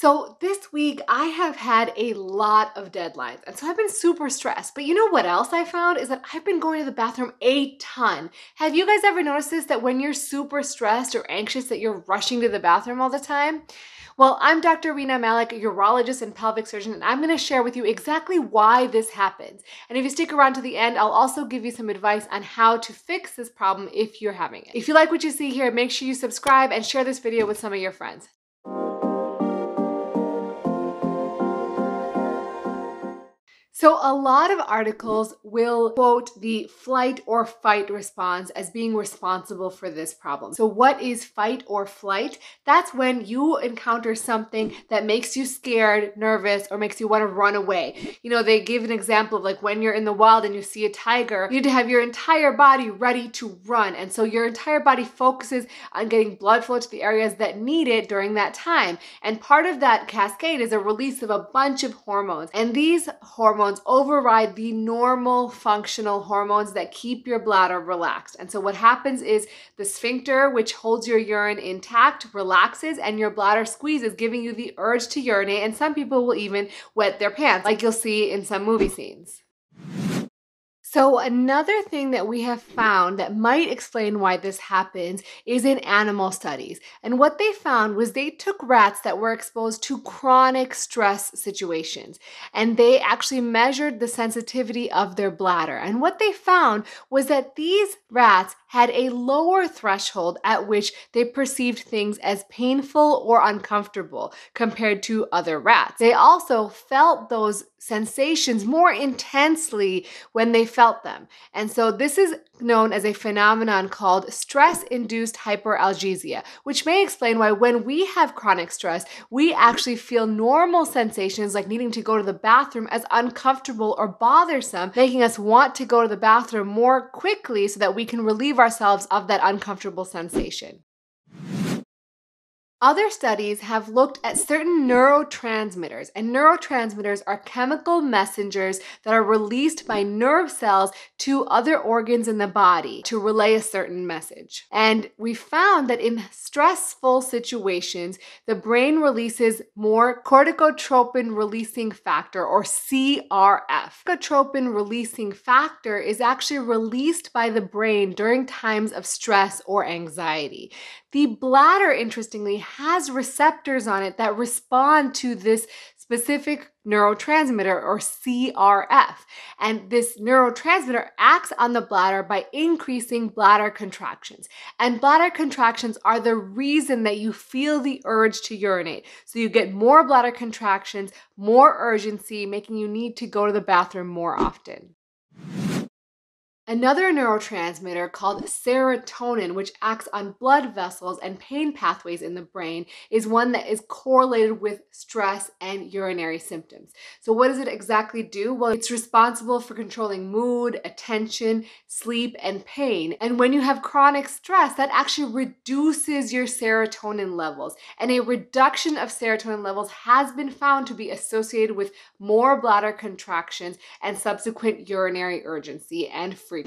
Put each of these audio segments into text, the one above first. So this week I have had a lot of deadlines, and so I've been super stressed. But you know what else I found is that I've been going to the bathroom a ton. Have you guys ever noticed this, that when you're super stressed or anxious that you're rushing to the bathroom all the time? Well, I'm Dr. Rena Malik, urologist and pelvic surgeon, and I'm going to share with you exactly why this happens. And if you stick around to the end, I'll also give you some advice on how to fix this problem if you're having it. If you like what you see here, make sure you subscribe and share this video with some of your friends. So a lot of articles will quote the flight or fight response as being responsible for this problem. So what is fight or flight? That's when you encounter something that makes you scared, nervous, or makes you want to run away. You know, they give an example of like when you're in the wild and you see a tiger, you need to have your entire body ready to run. And so your entire body focuses on getting blood flow to the areas that need it during that time. And part of that cascade is a release of a bunch of hormones. And these hormones override the normal functional hormones that keep your bladder relaxed. And so what happens is the sphincter, which holds your urine intact, relaxes and your bladder squeezes, giving you the urge to urinate. And some people will even wet their pants, like you'll see in some movie scenes. So another thing that we have found that might explain why this happens is in animal studies. And what they found was they took rats that were exposed to chronic stress situations, and they actually measured the sensitivity of their bladder. And what they found was that these rats had a lower threshold at which they perceived things as painful or uncomfortable compared to other rats. They also felt those sensations more intensely when they felt them. And so this is known as a phenomenon called stress-induced hyperalgesia, which may explain why when we have chronic stress, we actually feel normal sensations like needing to go to the bathroom as uncomfortable or bothersome, making us want to go to the bathroom more quickly so that we can relieve ourselves of that uncomfortable sensation. Other studies have looked at certain neurotransmitters, and neurotransmitters are chemical messengers that are released by nerve cells to other organs in the body to relay a certain message. And we found that in stressful situations, the brain releases more corticotropin-releasing factor, or CRF. Corticotropin-releasing factor is actually released by the brain during times of stress or anxiety. The bladder, interestingly, has receptors on it that respond to this specific neurotransmitter, or CRF. And this neurotransmitter acts on the bladder by increasing bladder contractions. And bladder contractions are the reason that you feel the urge to urinate. So you get more bladder contractions, more urgency, making you need to go to the bathroom more often. Another neurotransmitter called serotonin, which acts on blood vessels and pain pathways in the brain, is one that is correlated with stress and urinary symptoms. So what does it exactly do? Well, it's responsible for controlling mood, attention, sleep, and pain. And when you have chronic stress, that actually reduces your serotonin levels. And a reduction of serotonin levels has been found to be associated with more bladder contractions and subsequent urinary urgency and frequency.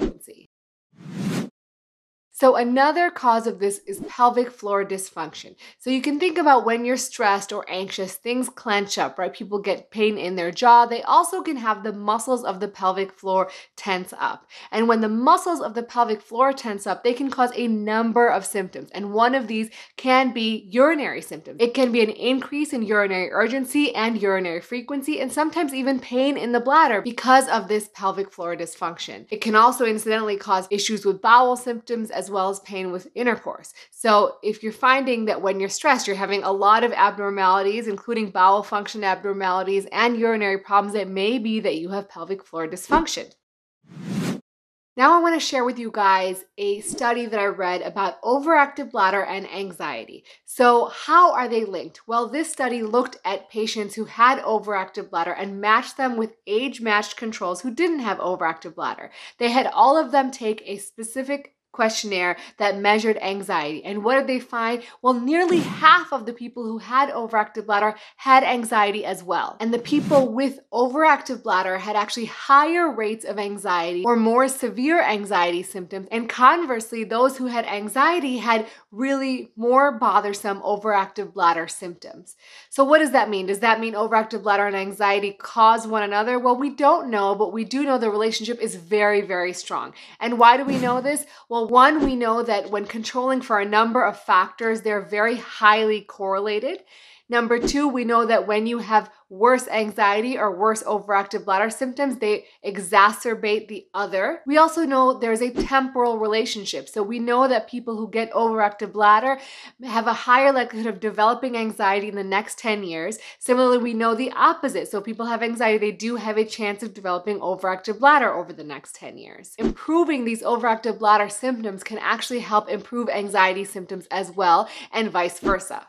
So another cause of this is pelvic floor dysfunction. So you can think about when you're stressed or anxious, things clench up, right? People get pain in their jaw. They also can have the muscles of the pelvic floor tense up. And when the muscles of the pelvic floor tense up, they can cause a number of symptoms. And one of these can be urinary symptoms. It can be an increase in urinary urgency and urinary frequency, and sometimes even pain in the bladder because of this pelvic floor dysfunction. It can also incidentally cause issues with bowel symptoms as well as pain with intercourse. So if you're finding that when you're stressed, you're having a lot of abnormalities, including bowel function abnormalities and urinary problems, it may be that you have pelvic floor dysfunction. Now I want to share with you guys a study that I read about overactive bladder and anxiety. So how are they linked? Well, this study looked at patients who had overactive bladder and matched them with age-matched controls who didn't have overactive bladder. They had all of them take a specific questionnaire that measured anxiety. And what did they find? Well, nearly half of the people who had overactive bladder had anxiety as well. And the people with overactive bladder had actually higher rates of anxiety or more severe anxiety symptoms. And conversely, those who had anxiety had really more bothersome overactive bladder symptoms. So what does that mean? Does that mean overactive bladder and anxiety cause one another? Well, we don't know, but we do know the relationship is very, very strong. And why do we know this? Well, one, we know that when controlling for a number of factors, they're very highly correlated. Number two, we know that when you have worse anxiety or worse overactive bladder symptoms, they exacerbate the other. We also know there's a temporal relationship. So we know that people who get overactive bladder have a higher likelihood of developing anxiety in the next 10 years. Similarly, we know the opposite. So people have anxiety, they do have a chance of developing overactive bladder over the next 10 years. Improving these overactive bladder symptoms can actually help improve anxiety symptoms as well, and vice versa.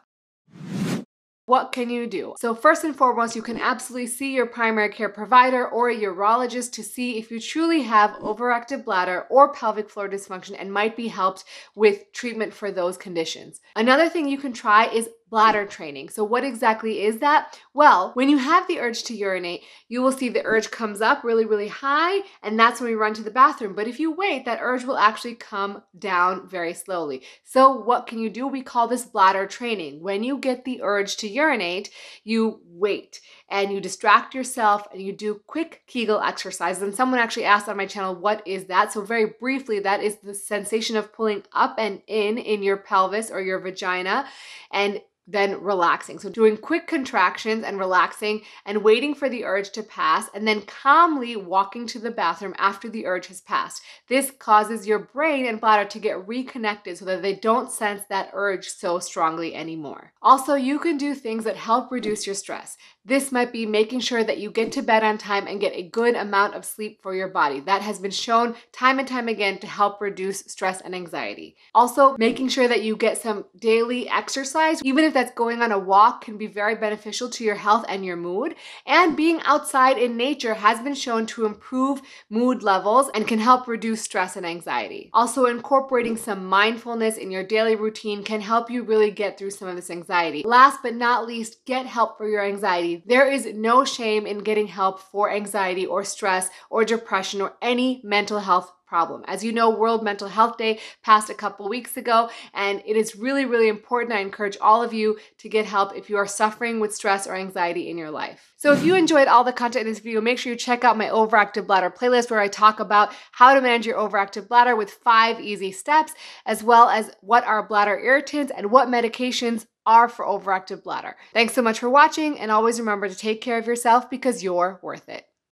What can you do? So first and foremost, you can absolutely see your primary care provider or a urologist to see if you truly have overactive bladder or pelvic floor dysfunction and might be helped with treatment for those conditions. Another thing you can try is bladder training. So what exactly is that? Well, when you have the urge to urinate, you will see the urge comes up really, really high, and that's when we run to the bathroom. But if you wait, that urge will actually come down very slowly. So what can you do? We call this bladder training. When you get the urge to urinate, you wait and you distract yourself and you do quick Kegel exercises. And someone actually asked on my channel, what is that? So very briefly, that is the sensation of pulling up and in your pelvis or your vagina, and then relaxing. So doing quick contractions and relaxing and waiting for the urge to pass, and then calmly walking to the bathroom after the urge has passed. This causes your brain and bladder to get reconnected so that they don't sense that urge so strongly anymore. Also, you can do things that help reduce your stress. This might be making sure that you get to bed on time and get a good amount of sleep for your body. That has been shown time and time again to help reduce stress and anxiety. Also, making sure that you get some daily exercise, even if that's going on a walk, can be very beneficial to your health and your mood. And being outside in nature has been shown to improve mood levels and can help reduce stress and anxiety. Also, incorporating some mindfulness in your daily routine can help you really get through some of this anxiety. Last but not least, get help for your anxiety. There is no shame in getting help for anxiety or stress or depression or any mental health problem. As you know, World Mental Health Day passed a couple weeks ago, and it is really, really important. I encourage all of you to get help if you are suffering with stress or anxiety in your life. So if you enjoyed all the content in this video, make sure you check out my Overactive Bladder playlist where I talk about how to manage your overactive bladder with 5 easy steps, as well as what are bladder irritants and what medications are for overactive bladder. Thanks so much for watching, and always remember to take care of yourself because you're worth it.